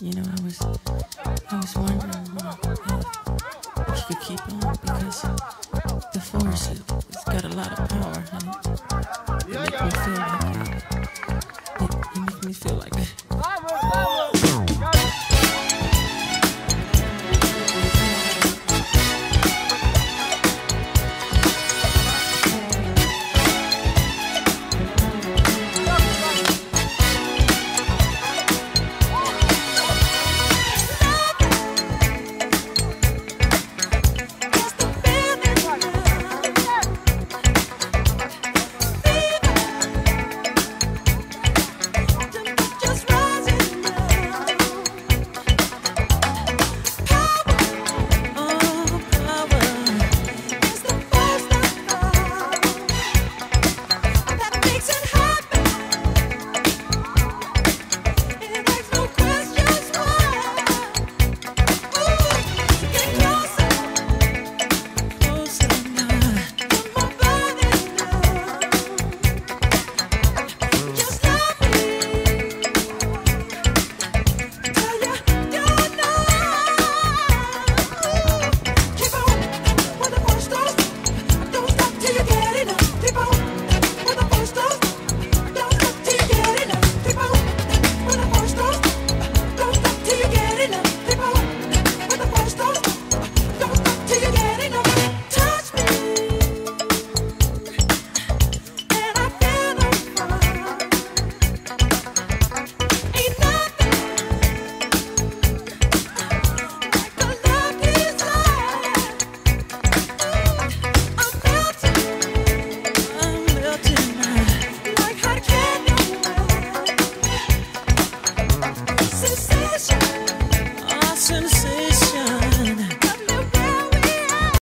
You know, I was wondering if she could keep on, because the force has got a lot of power, and it makes me feel like